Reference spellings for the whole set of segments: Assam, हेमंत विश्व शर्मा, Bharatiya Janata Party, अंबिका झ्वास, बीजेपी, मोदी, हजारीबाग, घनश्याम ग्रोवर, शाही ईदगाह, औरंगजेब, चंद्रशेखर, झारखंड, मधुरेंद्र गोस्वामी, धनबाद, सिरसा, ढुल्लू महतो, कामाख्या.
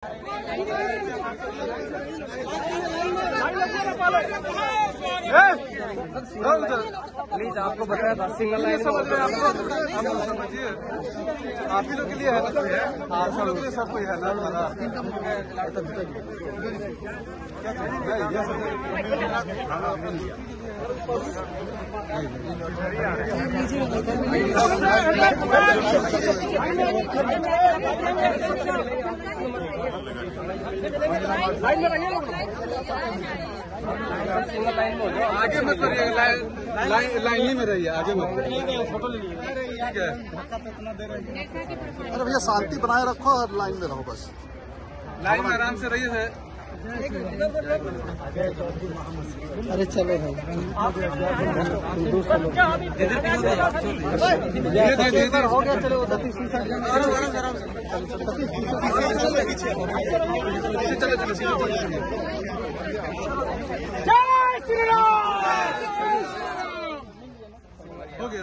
Please आपको बताया था सिंगल लाइन समझ रहे हैं आपको समझिए आप ही लोग के लिए है आप लोग के लिए सब कोई है ना आगे मत लाइन लाइन में रहिए आगे मत फोटो ले लीजिए। अरे भैया शांति बनाए रखो और लाइन में रहो बस लाइन में आराम से रहिए। अरे चलो भाई इधर हो गया चलो हो गया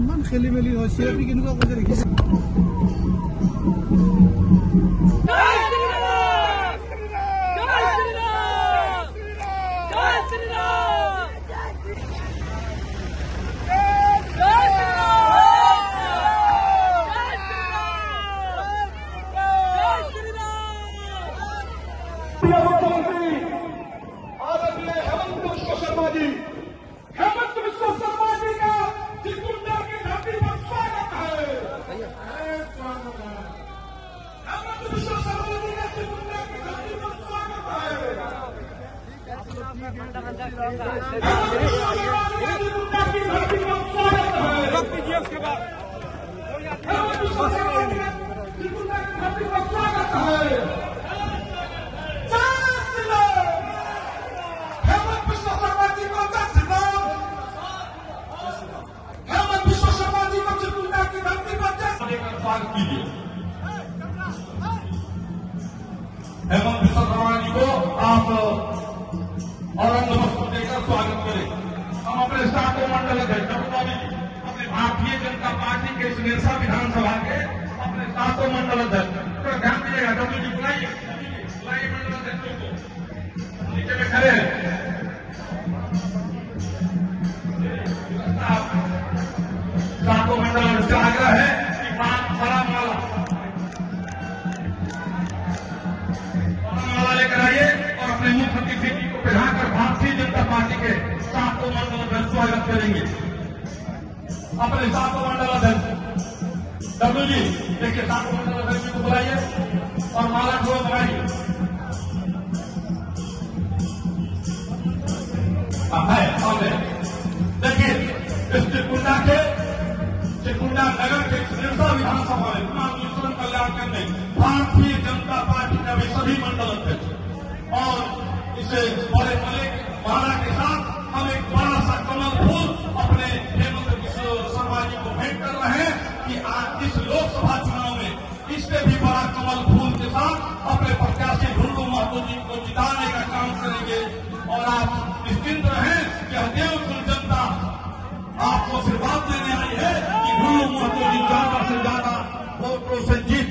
मन खेली मेली हो शेयर भी किनका कर रखी हेमंत विश्व शर्मा जी का जिकुंडा की धरती पर स्वागत है। हेमंत विश्व शर्मा जी का जिकुंडा की धरती पर स्वागत है। हेमंत विश्व शर्मा जी को आप और नमस्कार देकर स्वागत करें। हम अपने सातों मंडल अध्यक्ष अपने भारतीय जनता पार्टी के सिरसा विधानसभा के अपने सातों मंडल अध्यक्ष तो ध्यान दीजिएगा डब्ल्यू जी बुलाइए मंडल अध्यक्षों को नीचे में खड़े सातों मंडल अध्यक्ष का आग्रह है कि पांच सारा माला स्वागत करेंगे अपने सातों मंडलाध्यक्ष डब्ल्यू जी देखिए सातों मंडलाध्यक्ष को बुलाइए और माला को लगाइए। देखिए इस त्रिकुंडा के त्रिकुंडा नगर के सिरसा विधानसभा में मानव कल्याण करने भारतीय जनता पार्टी का वे सभी मंडल अध्यक्ष और इसे बड़े मले माला के साथ हम एक बड़ा सा कमल फूल अपने हेमंत विश्व शर्मा जी को भेंट कर रहे हैं कि आज इस लोकसभा चुनाव में इससे भी बड़ा कमल फूल के साथ अपने प्रत्याशी ढुल्लू महतो जी को जिताने का काम करेंगे। और आप निश्चिंत रहें कि हदेव कुल जनता आपको आशीर्वाद देने आई है कि ढुल्लू महतो जी ज्यादा से ज्यादा वोटों से जीत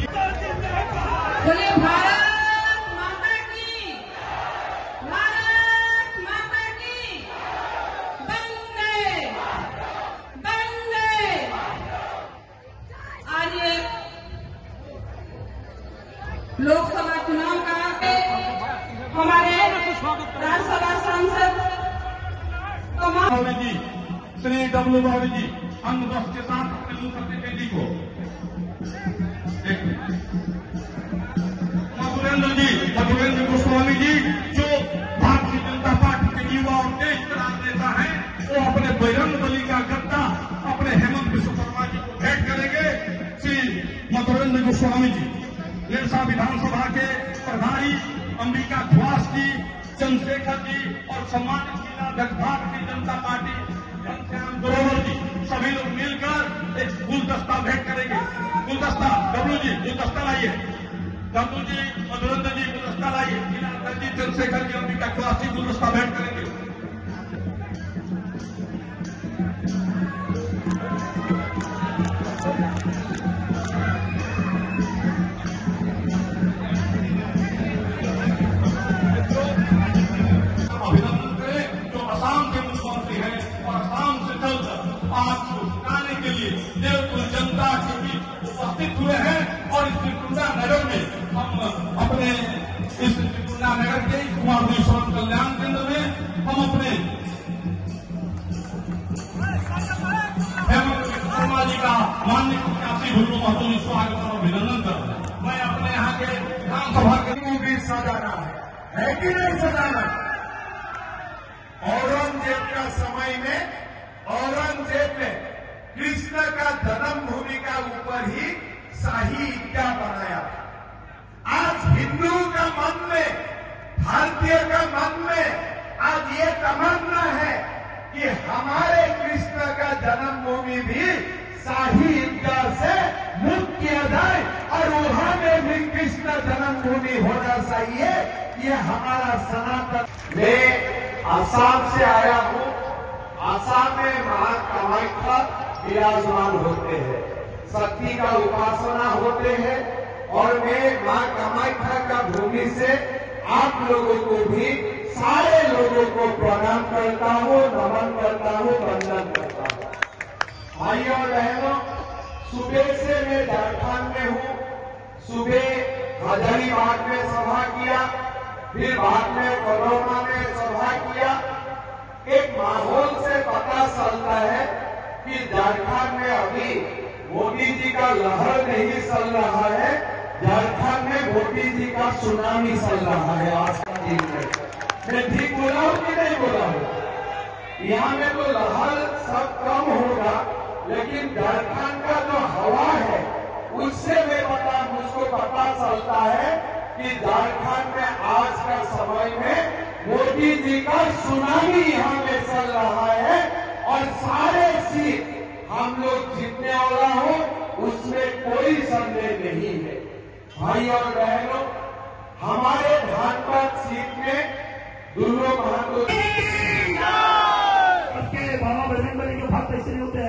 लोकसभा चुनाव का हमारे राज्यसभा सांसद जी श्री डब्ल्यू महतो जी अंग बस के साथ अपने जी को मधुरेंद्र गोस्वामी जी जो अंबिका झ्वास जी, चंद्रशेखर जी और सम्मानित जिलाध्यक्ष भारतीय जनता पार्टी घनश्याम ग्रोवर जी, सभी लोग मिलकर एक गुलदस्ता भेंट करेंगे। गुलदस्ता डब्लू जी गुलदस्ता लाइए, डब्लू जी मधुरेंद्र जी गुलदस्ता लाइए, जिलाध्यक्ष जी चंद्रशेखर जी, अंबिका झ्वास जी गुलदस्ता भेंट करेंगे। माननीय मुख्यमंत्री ढुल्लू महतो जी स्वागत और अभिनंदन कर रहे हैं। मैं अपने यहाँ के विधानसभा के भी सजाना है कि नहीं सजाना। औरंगजेब का समय में औरंगजेब ने कृष्ण का जन्मभूमि का ऊपर ही शाही ईदगाह बनाया था। आज हिंदुओं का मन में, भारतीय का मन में आज ये तमन्ना है कि हमारे कृष्ण का जन्मभूमि भी शाही ईदगाह से मुक्त किया जाए और वहां में भी कृष्ण जन्मभूमि होना चाहिए। ये हमारा सनातन। मैं आसाम से आया हूँ। आसाम में मां कामाख्या विराजमान होते हैं, शक्ति का उपासना होते हैं और मैं मां कामाख्या का भूमि से आप लोगों को भी, सारे लोगों को प्रणाम करता हूँ, नमन करता हूँ, वंदन करता हूँ। भाइयों और बहनों, सुबह से मैं झारखंड में हूँ। सुबह हजारीबाग में सभा किया, फिर बाद में कोरोना में सभा किया। एक माहौल से पता चलता है कि झारखंड में अभी मोदी जी का लहर नहीं चल रहा है, झारखंड में मोदी जी का सुनामी चल रहा है। आज का दिन मैं ठीक बोला हूँ कि नहीं बोला हूँ? यहाँ में तो लहर सब कम होगा, लेकिन झारखंड का जो हवा है उससे मुझको पता चलता है कि झारखंड में आज का समय में मोदी जी का सुनामी यहाँ पे चल रहा है और सारे सीट हम लोग जीतने वाला हो, उसमें कोई संदेह नहीं है। भाई और बहनों, हमारे धनबाद सीट में ढुल्लू महतो बाबा बजरंगबली के भक्त ऐसे नहीं होते हैं।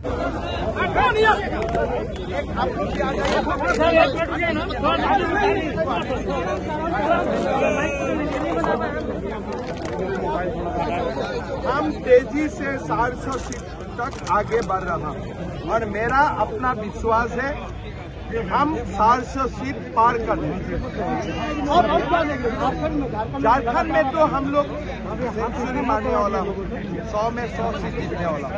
हम तेजी से 400 सीट तक आगे बढ़ रहा है और मेरा अपना विश्वास है कि हम 400 सीट पार कर लेंगे। और झारखंड में तो हम लोग सेंचुरी मारने वाला हो, 100 में 100 सीट जीतने वाला।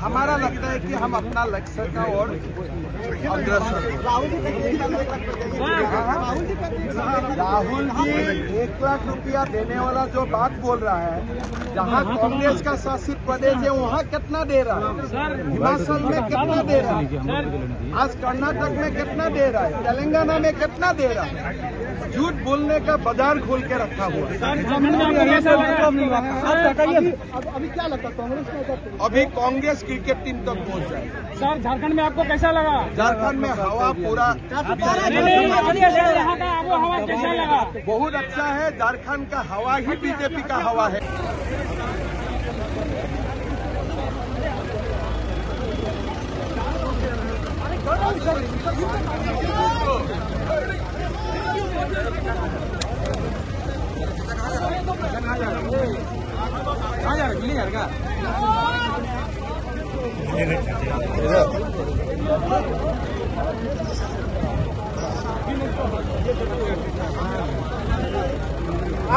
हमारा लगता है कि हम अपना लक्ष्य का और अग्रसर। राहुल जी 1 लाख रुपया देने वाला जो बात बोल रहा है, जहाँ कांग्रेस का शासित प्रदेश है वहाँ कितना दे रहा है, हिमाचल में कितना दे रहा है, आज कर्नाटक में कितना दे रहा है, तेलंगाना में कितना दे रहा है। झूठ बोलने का बाजार खोल के रखा हुआ अभी क्या लगता कांग्रेस? अभी कांग्रेस क्रिकेट टीम तक पहुंच जाए। सर, झारखंड में आपको कैसा लगा? झारखंड में हवा पूरा कैसा लगा? बहुत अच्छा है। झारखंड का हवा ही बीजेपी का हवा है। आप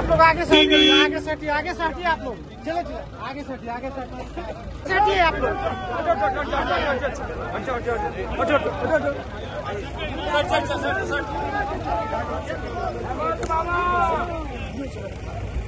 लोग आगे सटिए, आगे सटिए, आगे सटिए, आप लोग चलो चलो आगे सटिए, आगे सटिए आप लोग। अच्छा।